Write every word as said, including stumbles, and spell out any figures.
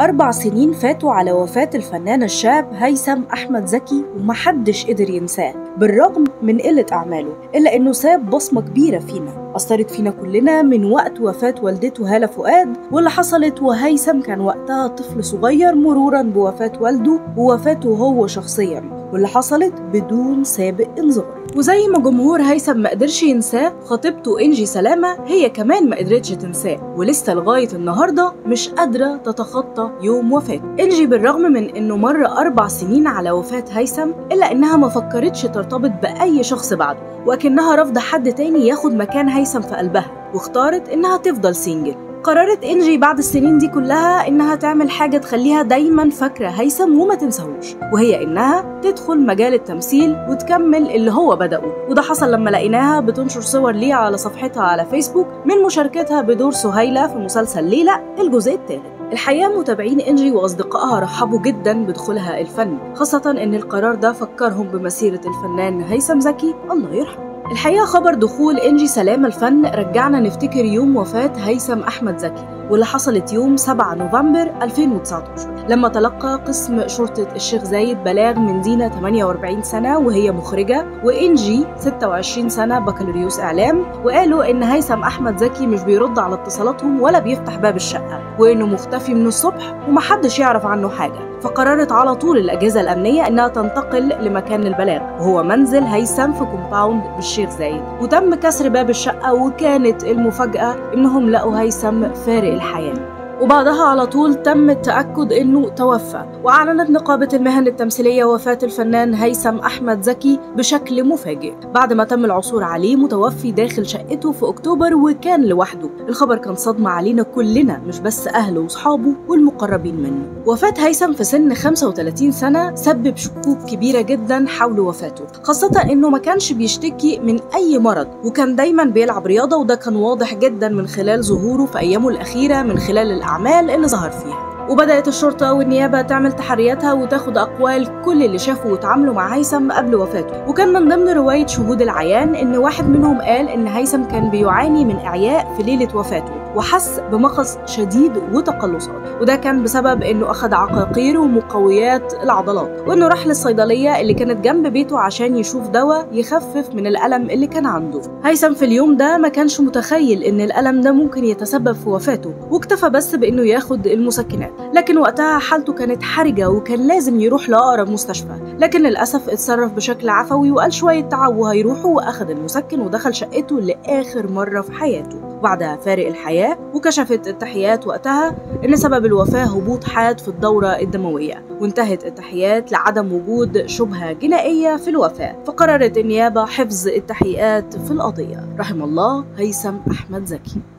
أربع سنين فاتوا على وفاة الفنان الشاب هيثم أحمد زكي ومحدش قدر ينساه بالرغم من قلة أعماله، إلا إنه ساب بصمة كبيرة فينا أثرت فينا كلنا من وقت وفاة والدته هالة فؤاد واللي حصلت وهيثم كان وقتها طفل صغير، مروراً بوفاة والده ووفاته هو شخصياً واللي حصلت بدون سابق إنذار. وزي ما جمهور هيثم ما قدرش ينساه، خطيبته انجي سلامة هي كمان ما قدرتش تنساه ولسه لغايه النهارده مش قادره تتخطى يوم وفاته. انجي بالرغم من انه مر اربع سنين على وفاه هيثم الا انها ما فكرتش ترتبط باي شخص بعده، وكأنها رافضه حد تاني ياخد مكان هيثم في قلبها، واختارت انها تفضل سنجل. قررت انجي بعد السنين دي كلها انها تعمل حاجه تخليها دايما فاكره هيثم وما تنساهوش، وهي انها تدخل مجال التمثيل وتكمل اللي هو بدأه، وده حصل لما لقيناها بتنشر صور ليه على صفحتها على فيسبوك من مشاركتها بدور سهيله في مسلسل ليله الجزء التاني. الحقيقه متابعين انجي واصدقائها رحبوا جدا بدخولها الفن، خاصه ان القرار ده فكرهم بمسيره الفنان هيثم زكي الله يرحمه. الحقيقه خبر دخول انجي سلامة الفن رجعنا نفتكر يوم وفاه هيثم احمد زكي واللي حصلت يوم سبعة نوفمبر ألفين وتسعتاشر لما تلقى قسم شرطه الشيخ زايد بلاغ من دينا تمنية وأربعين سنه وهي مخرجه وانجي ستة وعشرين سنه بكالوريوس اعلام، وقالوا ان هيثم احمد زكي مش بيرد على اتصالاتهم ولا بيفتح باب الشقه وانه مختفي من الصبح ومحدش يعرف عنه حاجه، فقررت على طول الأجهزة الأمنية إنها تنتقل لمكان البلاغ وهو منزل هيثم في كومباوند بالشيخ زايد، وتم كسر باب الشقة وكانت المفاجأة إنهم لقوا هيثم فارق الحياة. وبعدها على طول تم التأكد إنه توفى، وأعلنت نقابة المهن التمثيلية وفاة الفنان هيثم أحمد زكي بشكل مفاجئ بعد ما تم العثور عليه متوفي داخل شقته في أكتوبر وكان لوحده. الخبر كان صدمة علينا كلنا مش بس أهله وأصحابه والمقربين منه. وفاة هيثم في سن خمسة وتلاتين سنة سبب شكوك كبيرة جدا حول وفاته، خاصة إنه ما كانش بيشتكي من أي مرض وكان دايما بيلعب رياضة، وده كان واضح جدا من خلال ظهوره في أيامه الأخيرة من خلال الأعمال الأعمال اللي ظهر فيها. وبدأت الشرطة والنيابة تعمل تحرياتها وتاخد أقوال كل اللي شافوا وتعاملوا مع هيثم قبل وفاته، وكان من ضمن رواية شهود العيان إن واحد منهم قال إن هيثم كان بيعاني من إعياء في ليلة وفاته وحس بمغص شديد وتقلصات، وده كان بسبب إنه أخد عقاقير ومقويات العضلات، وإنه راح للصيدلية اللي كانت جنب بيته عشان يشوف دواء يخفف من الألم اللي كان عنده. هيثم في اليوم ده ما كانش متخيل إن الألم ده ممكن يتسبب في وفاته، واكتفى بس بإنه ياخد المسكنات، لكن وقتها حالته كانت حرجة وكان لازم يروح لأقرب مستشفى، لكن للأسف اتصرف بشكل عفوي وقال شوية تعبوا هيروحوا، وأخد المسكن ودخل شقته لآخر مرة في حياته، وبعدها فارق الحياة. وكشفت التحقيقات وقتها إن سبب الوفاة هبوط حاد في الدورة الدموية، وانتهت التحقيقات لعدم وجود شبهة جنائية في الوفاة، فقررت النيابة حفظ التحقيقات في القضية. رحم الله هيثم أحمد زكي.